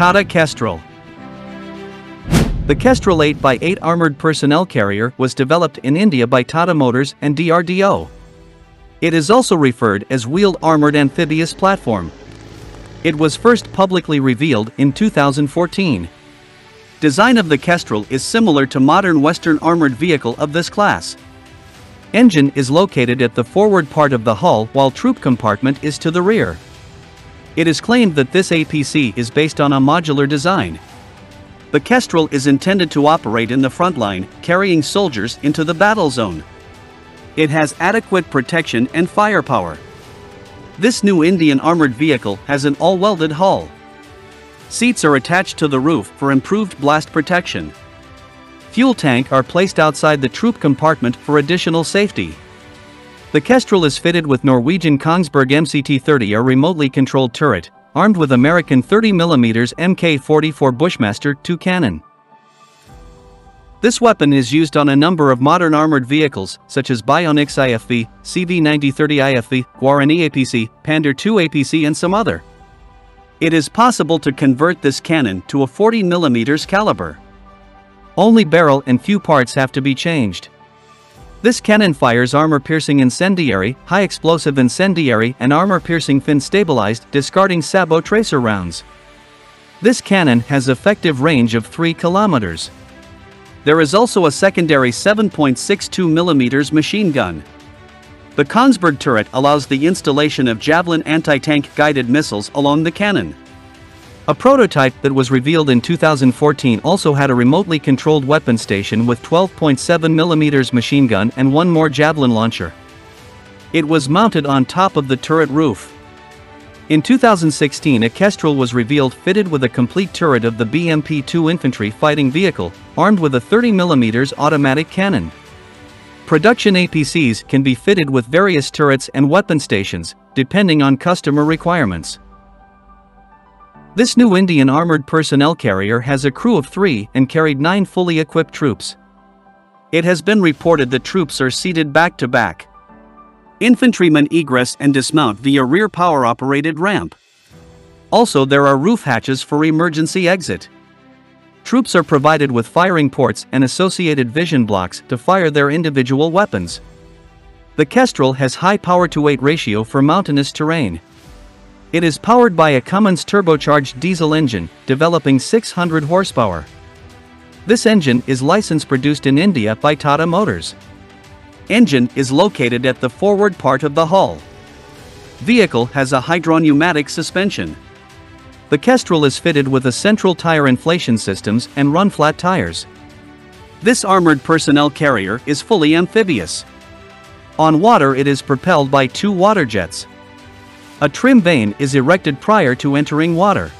Tata Kestrel. The Kestrel 8x8 armored personnel carrier was developed in India by Tata Motors and DRDO. It is also referred as Wheeled Armored Amphibious Platform. It was first publicly revealed in 2014. Design of the Kestrel is similar to modern Western armored vehicle of this class. Engine is located at the forward part of the hull while troop compartment is to the rear. It is claimed that this APC is based on a modular design. The Kestrel is intended to operate in the front line, carrying soldiers into the battle zone. It has adequate protection and firepower. This new Indian armored vehicle has an all-welded hull. Seats are attached to the roof for improved blast protection. Fuel tanks are placed outside the troop compartment for additional safety. The Kestrel is fitted with Norwegian Kongsberg MCT-30, a remotely controlled turret, armed with American 30mm MK-44 Bushmaster II cannon. This weapon is used on a number of modern armored vehicles, such as Bionix IFV, CV-9030 IFV, Guarani APC, Pandur II APC and some other. It is possible to convert this cannon to a 40mm caliber. Only barrel and few parts have to be changed. This cannon fires armor-piercing incendiary, high-explosive incendiary and armor-piercing fin-stabilized, discarding sabot tracer rounds. This cannon has effective range of 3 kilometers. There is also a secondary 7.62mm machine gun. The Kongsberg turret allows the installation of Javelin anti-tank guided missiles along the cannon. A prototype that was revealed in 2014 also had a remotely controlled weapon station with 12.7mm machine gun and one more Javelin launcher. It was mounted on top of the turret roof. In 2016, a Kestrel was revealed fitted with a complete turret of the BMP-2 infantry fighting vehicle, armed with a 30mm automatic cannon. Production APCs can be fitted with various turrets and weapon stations, depending on customer requirements. This new Indian armored personnel carrier has a crew of 3 and carried 9 fully equipped troops. It has been reported that troops are seated back to back. Infantrymen egress and dismount via rear power-operated ramp. Also, there are roof hatches for emergency exit. Troops are provided with firing ports and associated vision blocks to fire their individual weapons. The Kestrel has high power-to-weight ratio for mountainous terrain. It is powered by a Cummins turbocharged diesel engine, developing 600 horsepower. This engine is licensed produced in India by Tata Motors. Engine is located at the forward part of the hull. Vehicle has a hydropneumatic suspension. The Kestrel is fitted with a central tire inflation systems and run flat tires. This armored personnel carrier is fully amphibious. On water it is propelled by 2 water jets. A trim vane is erected prior to entering water.